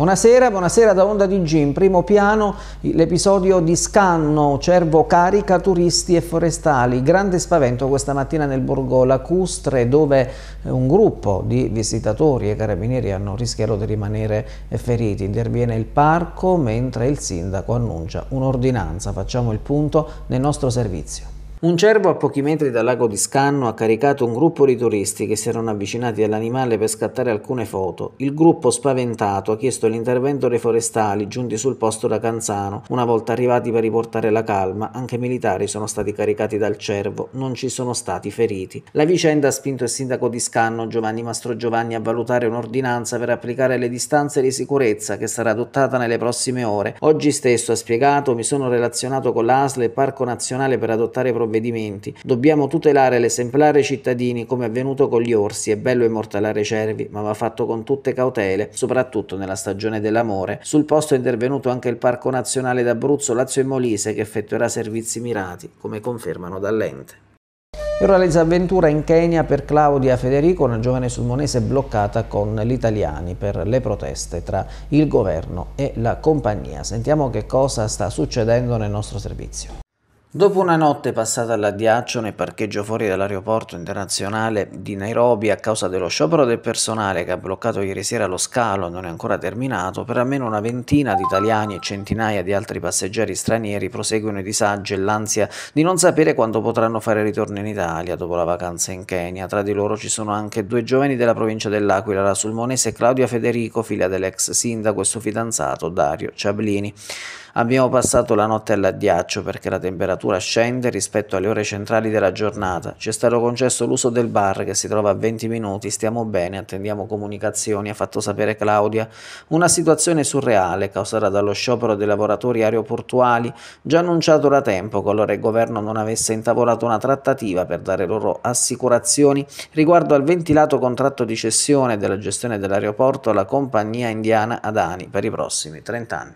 Buonasera da Onda TG, in primo piano l'episodio di Scanno, cervo carica turisti e forestali. Grande spavento questa mattina nel borgo lacustre, dove un gruppo di visitatori e carabinieri hanno rischiato di rimanere feriti. Interviene il parco mentre il sindaco annuncia un'ordinanza. Facciamo il punto nel nostro servizio. Un cervo a pochi metri dal lago di Scanno ha caricato un gruppo di turisti che si erano avvicinati all'animale per scattare alcune foto. Il gruppo, spaventato, ha chiesto l'intervento dei forestali giunti sul posto da Canzano. Una volta arrivati per riportare la calma, anche i militari sono stati caricati dal cervo, non ci sono stati feriti. La vicenda ha spinto il sindaco di Scanno, Giovanni Mastrogiovanni, a valutare un'ordinanza per applicare le distanze di sicurezza che sarà adottata nelle prossime ore. Oggi stesso, ha spiegato, mi sono relazionato con l'ASL e Parco Nazionale per adottare provvedimenti. Dobbiamo tutelare l'esemplare cittadini come è avvenuto con gli orsi. È bello immortalare cervi, ma va fatto con tutte cautele, soprattutto nella stagione dell'amore. Sul posto è intervenuto anche il Parco Nazionale d'Abruzzo, Lazio e Molise, che effettuerà servizi mirati, come confermano dall'ente. E ora la disavventura in Kenya per Claudia Federico, una giovane sulmonese bloccata con gli italiani per le proteste tra il governo e la compagnia. Sentiamo che cosa sta succedendo nel nostro servizio. Dopo una notte passata all'addiaccio nel parcheggio fuori dall'aeroporto internazionale di Nairobi a causa dello sciopero del personale che ha bloccato ieri sera lo scalo e non è ancora terminato, per almeno una ventina di italiani e centinaia di altri passeggeri stranieri proseguono i disagi e l'ansia di non sapere quando potranno fare ritorno in Italia dopo la vacanza in Kenya. Tra di loro ci sono anche due giovani della provincia dell'Aquila, la sulmonese Claudia Federico, figlia dell'ex sindaco, e suo fidanzato Dario Ciablini. Abbiamo passato la notte all'addiaccio perché la temperatura scende rispetto alle ore centrali della giornata. Ci è stato concesso l'uso del bar che si trova a 20 minuti. Stiamo bene, attendiamo comunicazioni, ha fatto sapere Claudia. Una situazione surreale causata dallo sciopero dei lavoratori aeroportuali, già annunciato da tempo qualora il governo non avesse intavolato una trattativa per dare loro assicurazioni riguardo al ventilato contratto di cessione della gestione dell'aeroporto alla compagnia indiana Adani per i prossimi 30 anni.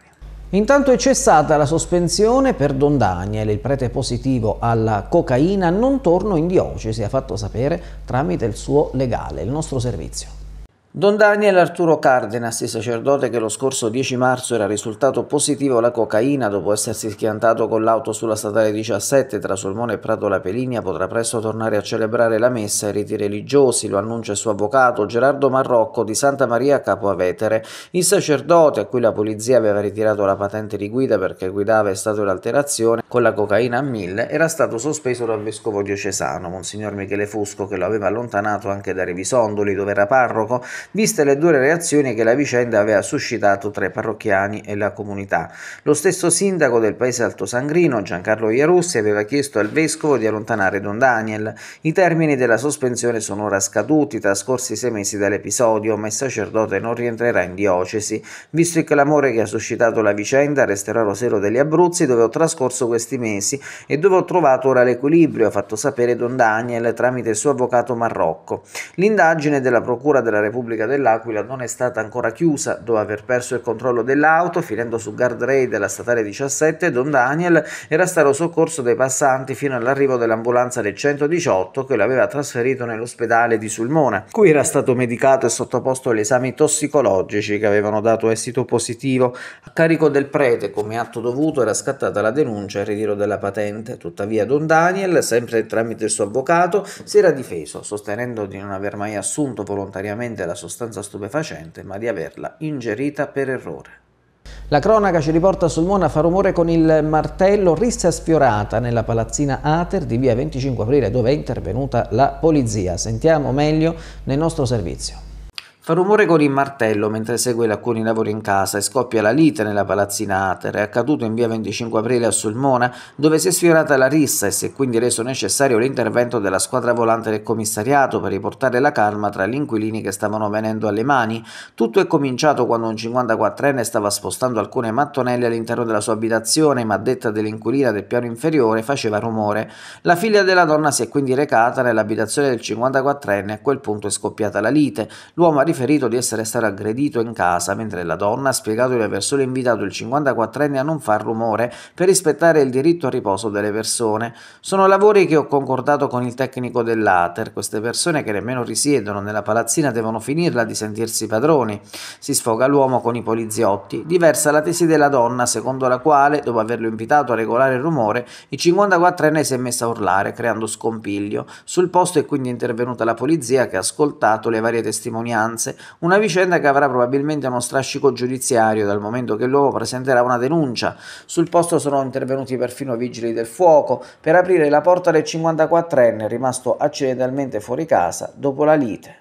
Intanto è cessata la sospensione per Don Daniel, il prete positivo alla cocaina. Non torno in diocesi, ha fatto sapere tramite il suo legale, il nostro servizio. Don Daniel Arturo Cardenas, il sacerdote che lo scorso 10 marzo era risultato positivo alla cocaina dopo essersi schiantato con l'auto sulla statale 17 tra Sulmona e Prato La Pelinia, potrà presto tornare a celebrare la messa ai riti religiosi, lo annuncia il suo avvocato Gerardo Marrocco di Santa Maria Capo Avetere. Il sacerdote, a cui la polizia aveva ritirato la patente di guida perché guidava in stato di alterazione con la cocaina a 1000, era stato sospeso dal vescovo diocesano, Monsignor Michele Fusco, che lo aveva allontanato anche da Revisondoli, dove era parroco, viste le dure reazioni che la vicenda aveva suscitato tra i parrocchiani e la comunità. Lo stesso sindaco del paese altosangrino, Giancarlo Iarussi, aveva chiesto al vescovo di allontanare Don Daniel. I termini della sospensione sono ora scaduti, trascorsi 6 mesi dall'episodio, ma il sacerdote non rientrerà in diocesi. Visto il clamore che ha suscitato la vicenda, resterò a Rosero degli Abruzzi, dove ho trascorso questi mesi e dove ho trovato ora l'equilibrio, ha fatto sapere Don Daniel tramite il suo avvocato Marrocco. L'indagine della Procura della Repubblica dell'Aquila non è stata ancora chiusa. Dopo aver perso il controllo dell'auto, finendo su guardrail della statale 17, Don Daniel era stato soccorso dai passanti fino all'arrivo dell'ambulanza del 118, che lo aveva trasferito nell'ospedale di Sulmona, cui era stato medicato e sottoposto agli esami tossicologici che avevano dato esito positivo. A carico del prete, come atto dovuto, era scattata la denuncia e il ritiro della patente. Tuttavia Don Daniel, sempre tramite il suo avvocato, si era difeso, sostenendo di non aver mai assunto volontariamente la sostanza stupefacente, ma di averla ingerita per errore. La cronaca ci riporta Sulmona, fa rumore con il martello, rissa sfiorata nella palazzina Ater di via 25 aprile, dove è intervenuta la polizia. Sentiamo meglio nel nostro servizio. Fa rumore con il martello mentre segue alcuni lavori in casa e scoppia la lite nella palazzina Ater. È accaduto in via 25 aprile a Sulmona, dove si è sfiorata la rissa e si è quindi reso necessario l'intervento della squadra volante del commissariato per riportare la calma tra gli inquilini che stavano venendo alle mani. Tutto è cominciato quando un 54enne stava spostando alcune mattonelle all'interno della sua abitazione, ma a detta dell'inquilina del piano inferiore faceva rumore. La figlia della donna si è quindi recata nell'abitazione del 54enne e a quel punto è scoppiata la lite. L'uomo ha riferito di essere stato aggredito in casa, mentre la donna ha spiegato di aver solo invitato il 54enne a non far rumore per rispettare il diritto al riposo delle persone. Sono lavori che ho concordato con il tecnico dell'ATER. Queste persone che nemmeno risiedono nella palazzina devono finirla di sentirsi padroni. Si sfoga l'uomo con i poliziotti. Diversa la tesi della donna, secondo la quale, dopo averlo invitato a regolare il rumore, il 54enne si è messo a urlare, creando scompiglio. Sul posto è quindi intervenuta la polizia, che ha ascoltato le varie testimonianze. Una vicenda che avrà probabilmente uno strascico giudiziario, dal momento che l'uomo presenterà una denuncia. Sul posto sono intervenuti perfino vigili del fuoco per aprire la porta del 54enne, rimasto accidentalmente fuori casa dopo la lite.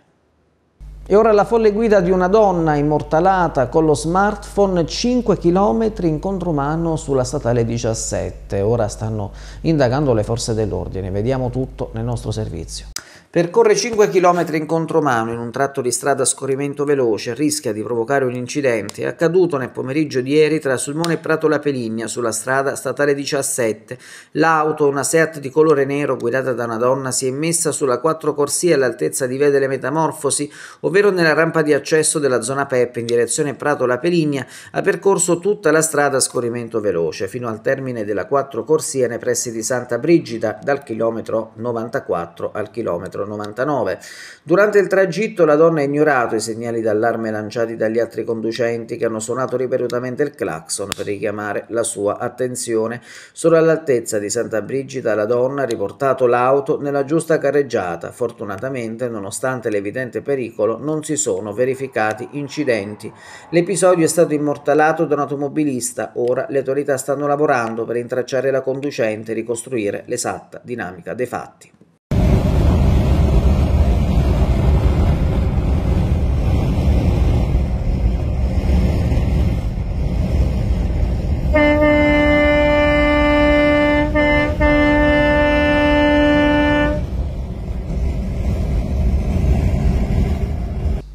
E ora la folle guida di una donna immortalata con lo smartphone 5 km incontro umano sulla statale 17. Ora stanno indagando le forze dell'ordine. Vediamo tutto nel nostro servizio. Percorre 5 km incontro umano in un tratto di strada a scorrimento veloce, rischia di provocare un incidente. È accaduto nel pomeriggio di ieri tra Sulmona e Prato La Peligna sulla strada statale 17. L'auto, una Seat di colore nero guidata da una donna, si è immessa sulla quattro corsie all'altezza di Via delle Metamorfosi, ovvero nella rampa di accesso della zona Peppe in direzione Prato La Peligna. Ha percorso tutta la strada a scorrimento veloce fino al termine della quattro corsie nei pressi di Santa Brigida, dal chilometro 94 al chilometro 99. Durante il tragitto la donna ha ignorato i segnali d'allarme lanciati dagli altri conducenti, che hanno suonato ripetutamente il clacson per richiamare la sua attenzione. Solo all'altezza di Santa Brigida la donna ha riportato l'auto nella giusta carreggiata. Fortunatamente, nonostante l'evidente pericolo, non si sono verificati incidenti. L'episodio è stato immortalato da un automobilista. Ora le autorità stanno lavorando per intracciare la conducente e ricostruire l'esatta dinamica dei fatti.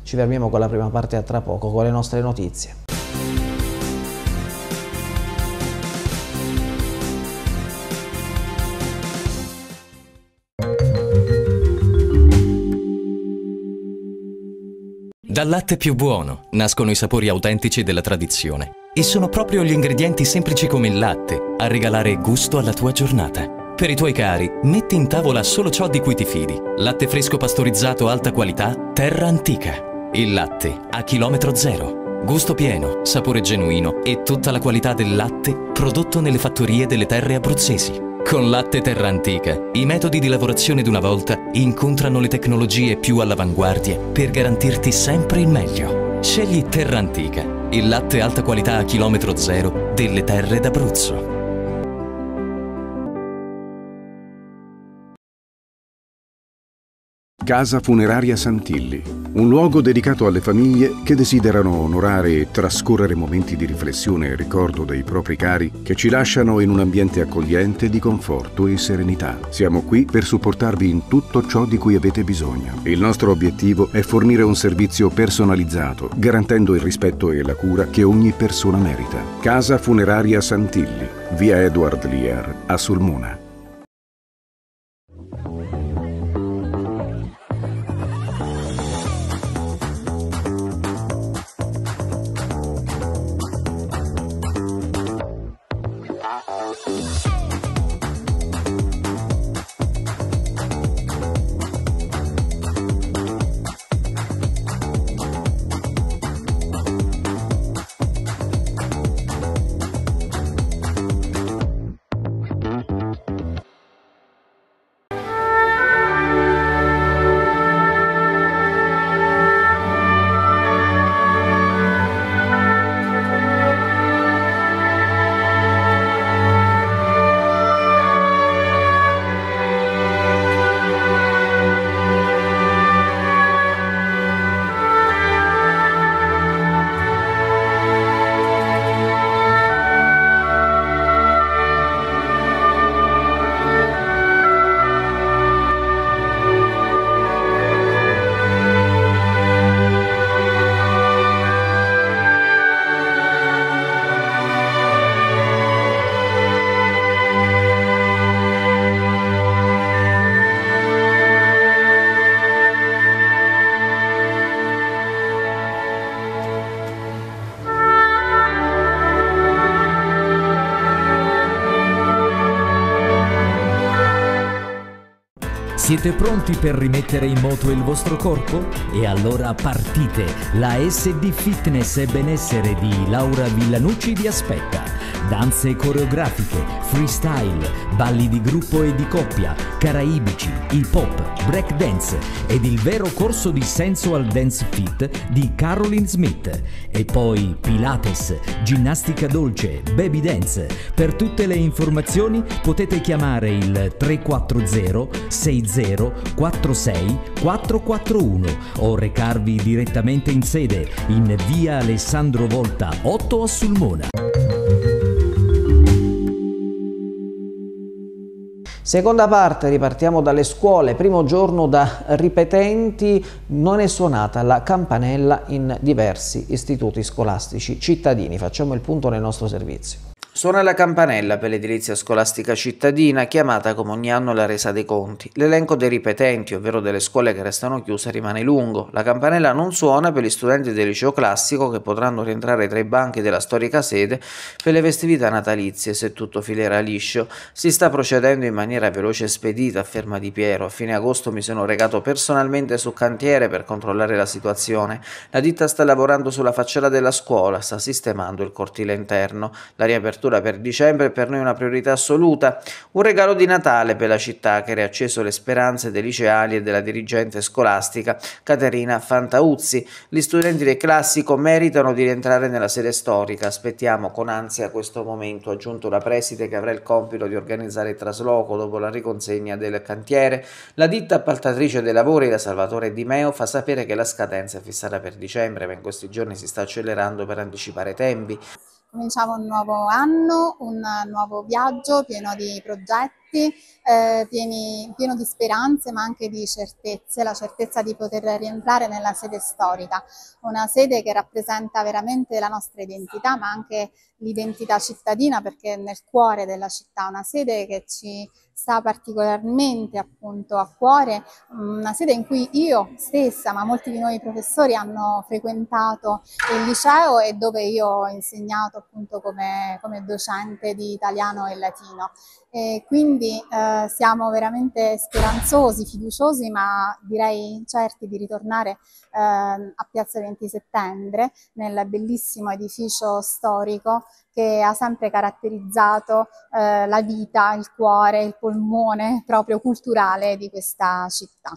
Ci fermiamo con la prima parte, a tra poco con le nostre notizie. Dal latte più buono nascono i sapori autentici della tradizione, e sono proprio gli ingredienti semplici come il latte a regalare gusto alla tua giornata. Per i tuoi cari, metti in tavola solo ciò di cui ti fidi. Latte fresco pastorizzato alta qualità, terra antica. Il latte a chilometro zero. Gusto pieno, sapore genuino e tutta la qualità del latte prodotto nelle fattorie delle terre abruzzesi. Con Latte Terra Antica, i metodi di lavorazione d'una volta incontrano le tecnologie più all'avanguardia per garantirti sempre il meglio. Scegli Terra Antica, il latte alta qualità a chilometro zero delle terre d'Abruzzo. Casa Funeraria Santilli, un luogo dedicato alle famiglie che desiderano onorare e trascorrere momenti di riflessione e ricordo dei propri cari, che ci lasciano in un ambiente accogliente di conforto e serenità. Siamo qui per supportarvi in tutto ciò di cui avete bisogno. Il nostro obiettivo è fornire un servizio personalizzato, garantendo il rispetto e la cura che ogni persona merita. Casa Funeraria Santilli, via Edward Lear, a Sulmona. Siete pronti per rimettere in moto il vostro corpo? E allora partite! La SD Fitness e Benessere di Laura Villanucci vi aspetta. Danze coreografiche, freestyle, balli di gruppo e di coppia, caraibici, hip hop, break dance ed il vero corso di Sensual Dance Fit di Caroline Smith. E poi Pilates, ginnastica dolce, baby dance. Per tutte le informazioni potete chiamare il 340-6046-441 o recarvi direttamente in sede in via Alessandro Volta 8 a Sulmona. Seconda parte, ripartiamo dalle scuole. Primo giorno da ripetenti, non è suonata la campanella in diversi istituti scolastici cittadini. Facciamo il punto nel nostro servizio. Suona la campanella per l'edilizia scolastica cittadina, chiamata come ogni anno la resa dei conti. L'elenco dei ripetenti, ovvero delle scuole che restano chiuse, rimane lungo. La campanella non suona per gli studenti del liceo classico, che potranno rientrare tra i banchi della storica sede per le festività natalizie, se tutto filerà liscio. Si sta procedendo in maniera veloce e spedita, afferma Di Piero. A fine agosto mi sono recato personalmente sul cantiere per controllare la situazione. La ditta sta lavorando sulla facciata della scuola, sta sistemando il cortile interno. La riapertura per dicembre è per noi una priorità assoluta, un regalo di Natale per la città che ha riacceso le speranze dei liceali e della dirigente scolastica Caterina Fantauzzi. Gli studenti del classico meritano di rientrare nella sede storica, aspettiamo con ansia questo momento, ha aggiunto la preside che avrà il compito di organizzare il trasloco dopo la riconsegna del cantiere. La ditta appaltatrice dei lavori, la Salvatore Di Meo, fa sapere che la scadenza è fissata per dicembre, ma in questi giorni si sta accelerando per anticipare i tempi. Cominciamo un nuovo anno, un nuovo viaggio pieno di progetti, pieno di speranze ma anche di certezze, la certezza di poter rientrare nella sede storica, una sede che rappresenta veramente la nostra identità ma anche l'identità cittadina, perché è nel cuore della città, una sede che ci sta particolarmente appunto a cuore, una sede in cui io stessa, ma molti di noi professori hanno frequentato il liceo e dove io ho insegnato appunto come docente di italiano e latino. E quindi siamo veramente speranzosi, fiduciosi, ma direi certi di ritornare a Piazza 20 Settembre, nel bellissimo edificio storico che ha sempre caratterizzato la vita, il cuore, il polmone proprio culturale di questa città.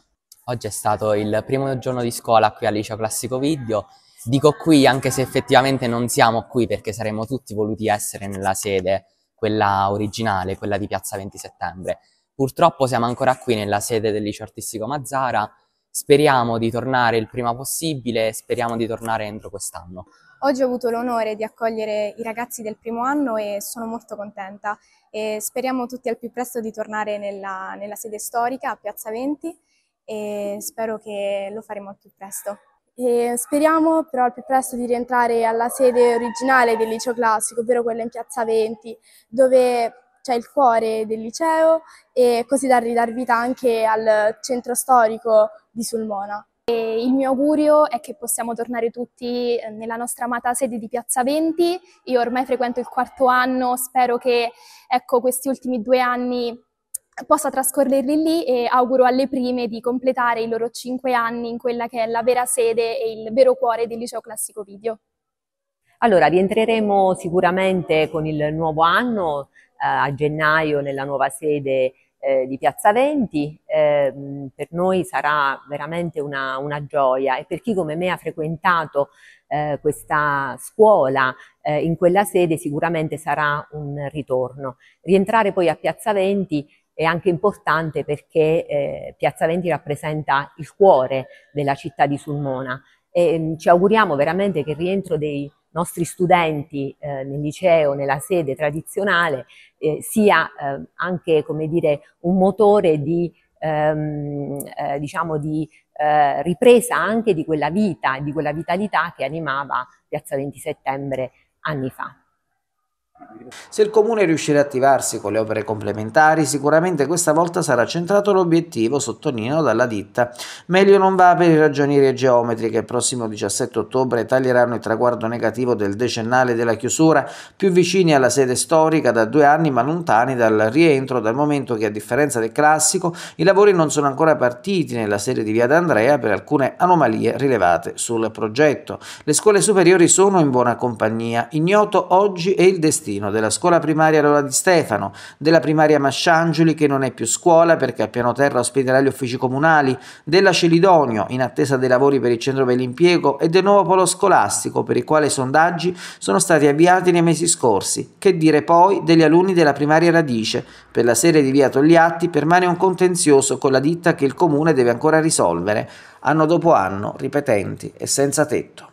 Oggi è stato il primo giorno di scuola qui al Liceo Classico Video. Dico qui anche se effettivamente non siamo qui, perché saremmo tutti voluti essere nella sede, quella originale, quella di Piazza 20 Settembre. Purtroppo siamo ancora qui nella sede del Liceo Artistico Mazzara. Speriamo di tornare il prima possibile, speriamo di tornare entro quest'anno. Oggi ho avuto l'onore di accogliere i ragazzi del primo anno e sono molto contenta. E speriamo tutti al più presto di tornare nella sede storica a Piazza 20 e spero che lo faremo al più presto. E speriamo però al più presto di rientrare alla sede originale del liceo classico, ovvero quella in Piazza 20, dove c'è il cuore del liceo, e così da ridar vita anche al centro storico di Sulmona. E il mio augurio è che possiamo tornare tutti nella nostra amata sede di Piazza 20. Io ormai frequento il quarto anno, spero che questi ultimi 2 anni possa trascorrerli lì, e auguro alle prime di completare i loro 5 anni in quella che è la vera sede e il vero cuore del Liceo Classico Video. Allora, rientreremo sicuramente con il nuovo anno a gennaio nella nuova sede di Piazza 20, per noi sarà veramente una gioia, e per chi come me ha frequentato questa scuola in quella sede sicuramente sarà un ritorno. Rientrare poi a Piazza 20 è anche importante, perché Piazza 20 rappresenta il cuore della città di Sulmona, e ci auguriamo veramente che il rientro dei nostri studenti nel liceo, nella sede tradizionale, sia anche, come dire, un motore di ripresa anche di quella vita e di quella vitalità che animava Piazza 20 Settembre anni fa. Se il Comune riuscirà a attivarsi con le opere complementari, sicuramente questa volta sarà centrato l'obiettivo, sottolineano dalla ditta. Meglio non va per i ragionieri geometri che il prossimo 17 ottobre taglieranno il traguardo negativo del decennale della chiusura, più vicini alla sede storica da 2 anni ma lontani dal rientro, dal momento che a differenza del classico i lavori non sono ancora partiti nella sede di Via D'Andrea per alcune anomalie rilevate sul progetto. Le scuole superiori sono in buona compagnia, ignoto oggi è il destino della scuola primaria Lola Di Stefano, della primaria Masciangioli che non è più scuola perché a piano terra ospiterà gli uffici comunali, della Celidonio in attesa dei lavori per il centro per l'impiego e del nuovo polo scolastico per il quale i sondaggi sono stati avviati nei mesi scorsi. Che dire poi degli alunni della primaria Radice? Per la sede di Via Togliatti permane un contenzioso con la ditta che il comune deve ancora risolvere, anno dopo anno, ripetenti e senza tetto.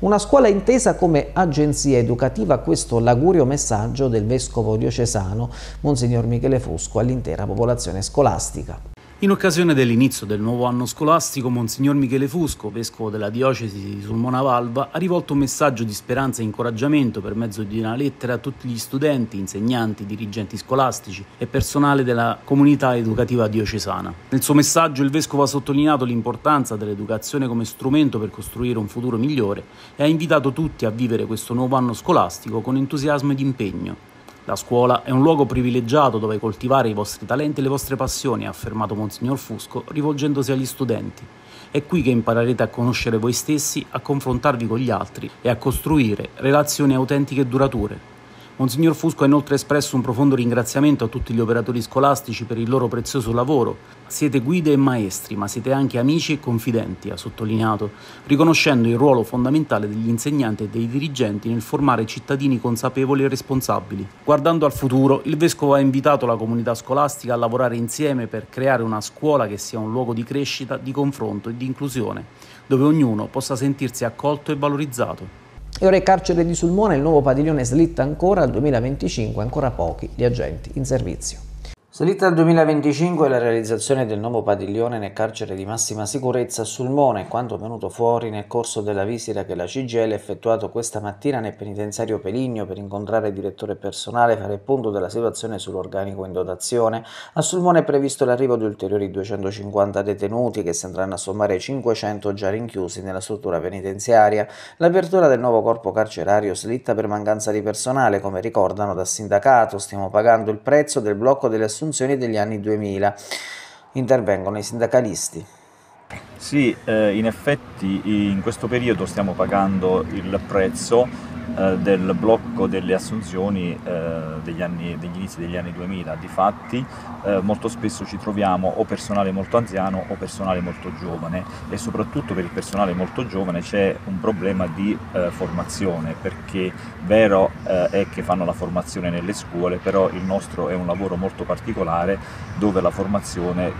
Una scuola intesa come agenzia educativa, questo l'augurio messaggio del vescovo diocesano Monsignor Michele Fusco all'intera popolazione scolastica. In occasione dell'inizio del nuovo anno scolastico, Monsignor Michele Fusco, vescovo della diocesi di Sulmona Valva, ha rivolto un messaggio di speranza e incoraggiamento per mezzo di una lettera a tutti gli studenti, insegnanti, dirigenti scolastici e personale della comunità educativa diocesana. Nel suo messaggio il vescovo ha sottolineato l'importanza dell'educazione come strumento per costruire un futuro migliore e ha invitato tutti a vivere questo nuovo anno scolastico con entusiasmo ed impegno. La scuola è un luogo privilegiato dove coltivare i vostri talenti e le vostre passioni, ha affermato Monsignor Fusco, rivolgendosi agli studenti. È qui che imparerete a conoscere voi stessi, a confrontarvi con gli altri e a costruire relazioni autentiche e durature. Monsignor Fusco ha inoltre espresso un profondo ringraziamento a tutti gli operatori scolastici per il loro prezioso lavoro. Siete guide e maestri, ma siete anche amici e confidenti, ha sottolineato, riconoscendo il ruolo fondamentale degli insegnanti e dei dirigenti nel formare cittadini consapevoli e responsabili. Guardando al futuro, il vescovo ha invitato la comunità scolastica a lavorare insieme per creare una scuola che sia un luogo di crescita, di confronto e di inclusione, dove ognuno possa sentirsi accolto e valorizzato. E ora il carcere di Sulmona, il nuovo padiglione slitta ancora al 2025, ancora pochi gli agenti in servizio. Slitta al 2025 è la realizzazione del nuovo padiglione nel carcere di massima sicurezza a Sulmona, in quanto venuto fuori nel corso della visita che la CGL ha effettuato questa mattina nel penitenziario Peligno per incontrare il direttore personale e fare il punto della situazione sull'organico in dotazione. A Sulmona è previsto l'arrivo di ulteriori 250 detenuti che si andranno a sommare ai 500 già rinchiusi nella struttura penitenziaria. L'apertura del nuovo corpo carcerario slitta per mancanza di personale, come ricordano dal sindacato. Stiamo pagando il prezzo del blocco delle assunzioni degli anni 2000. Intervengono i sindacalisti. Sì, in effetti in questo periodo stiamo pagando il prezzo del blocco delle assunzioni degli inizi degli anni 2000. Difatti molto spesso ci troviamo o personale molto anziano o personale molto giovane, e soprattutto per il personale molto giovane c'è un problema di formazione, perché vero è che fanno la formazione nelle scuole, però il nostro è un lavoro molto particolare dove la formazione,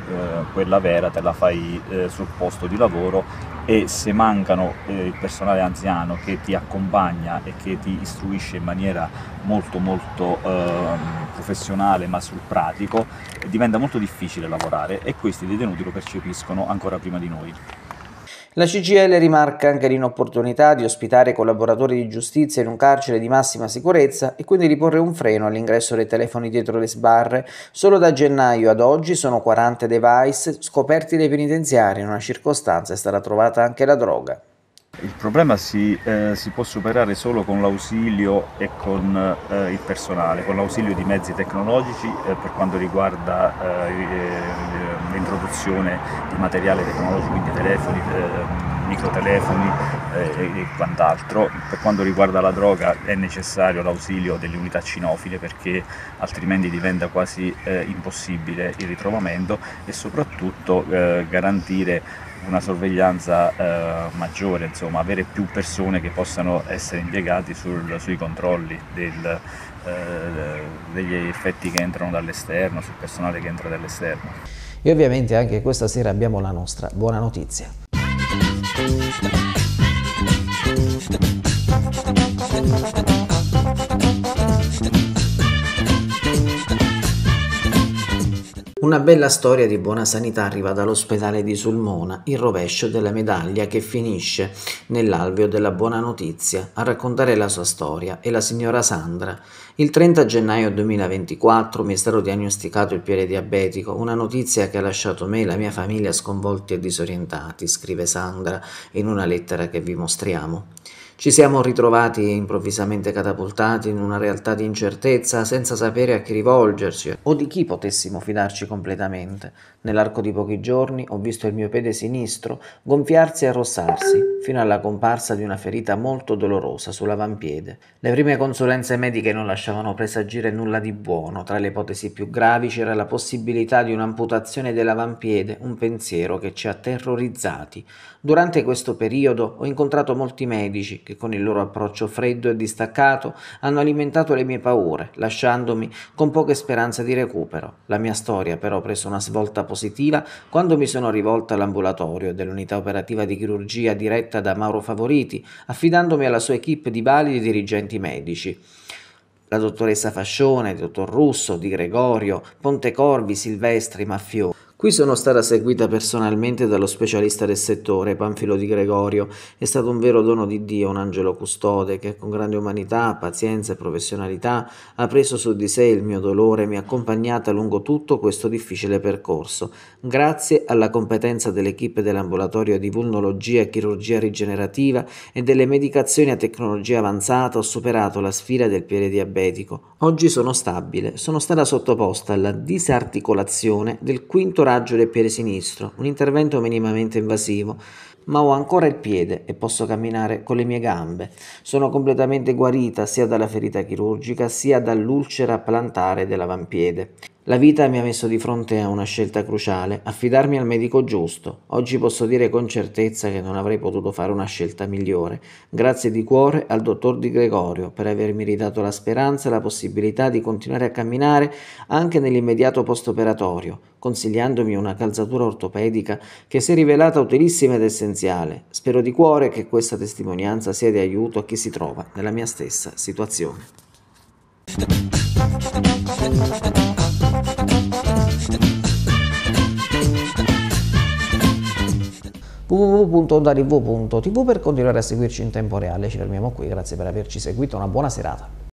quella vera, te la fai sul posto di lavoro, e se mancano il personale anziano che ti accompagna e che ti istruisce in maniera molto professionale ma sul pratico, diventa molto difficile lavorare, e questi detenuti lo percepiscono ancora prima di noi. La CGL rimarca anche l'inopportunità di ospitare collaboratori di giustizia in un carcere di massima sicurezza e quindi riporre un freno all'ingresso dei telefoni dietro le sbarre. Solo da gennaio ad oggi sono 40 device scoperti dai penitenziari. In una circostanza è stata trovata anche la droga. Il problema si può superare solo con l'ausilio e con il personale, con l'ausilio di mezzi tecnologici per quanto riguarda l'introduzione di materiale tecnologico, quindi telefoni, microtelefoni e quant'altro. Per quanto riguarda la droga è necessario l'ausilio delle unità cinofile, perché altrimenti diventa quasi impossibile il ritrovamento, e soprattutto garantire una sorveglianza maggiore, insomma, avere più persone che possano essere impiegati sui controlli degli effetti che entrano dall'esterno, sul personale che entra dall'esterno. E ovviamente anche questa sera abbiamo la nostra buona notizia. Una bella storia di buona sanità arriva dall'ospedale di Sulmona, il rovescio della medaglia che finisce nell'alveo della buona notizia. A raccontare la sua storia è la signora Sandra. Il 30 gennaio 2024 mi è stato diagnosticato il peridiabetico, una notizia che ha lasciato me e la mia famiglia sconvolti e disorientati, scrive Sandra in una lettera che vi mostriamo. Ci siamo ritrovati improvvisamente catapultati in una realtà di incertezza senza sapere a chi rivolgerci o di chi potessimo fidarci completamente. Nell'arco di pochi giorni ho visto il mio piede sinistro gonfiarsi e arrossarsi fino alla comparsa di una ferita molto dolorosa sull'avampiede. Le prime consulenze mediche non lasciavano presagire nulla di buono. Tra le ipotesi più gravi c'era la possibilità di un'amputazione dell'avampiede, un pensiero che ci ha terrorizzati. Durante questo periodo ho incontrato molti medici che con il loro approccio freddo e distaccato hanno alimentato le mie paure, lasciandomi con poche speranze di recupero. La mia storia però ha preso una svolta positiva quando mi sono rivolta all'ambulatorio dell'unità operativa di chirurgia diretta da Mauro Favoriti, affidandomi alla sua equipe di validi dirigenti medici. La dottoressa Fascione, il dottor Russo, Di Gregorio, Pontecorvi, Silvestri, Maffio. Qui sono stata seguita personalmente dallo specialista del settore, Panfilo Di Gregorio. È stato un vero dono di Dio, un angelo custode che con grande umanità, pazienza e professionalità ha preso su di sé il mio dolore e mi ha accompagnata lungo tutto questo difficile percorso. Grazie alla competenza dell'equipe dell'ambulatorio di vulnologia e chirurgia rigenerativa e delle medicazioni a tecnologia avanzata ho superato la sfida del peridiabetico. Oggi sono stabile, sono stata sottoposta alla disarticolazione del quinto raggio del piede sinistro, un intervento minimamente invasivo, ma ho ancora il piede e posso camminare con le mie gambe. Sono completamente guarita sia dalla ferita chirurgica sia dall'ulcera plantare dell'avampiede. La vita mi ha messo di fronte a una scelta cruciale, affidarmi al medico giusto. Oggi posso dire con certezza che non avrei potuto fare una scelta migliore. Grazie di cuore al dottor Di Gregorio per avermi ridato la speranza e la possibilità di continuare a camminare anche nell'immediato post-operatorio, consigliandomi una calzatura ortopedica che si è rivelata utilissima ed essenziale. Spero di cuore che questa testimonianza sia di aiuto a chi si trova nella mia stessa situazione. www.ondatv.tv per continuare a seguirci in tempo reale. Ci fermiamo qui, grazie per averci seguito, una buona serata.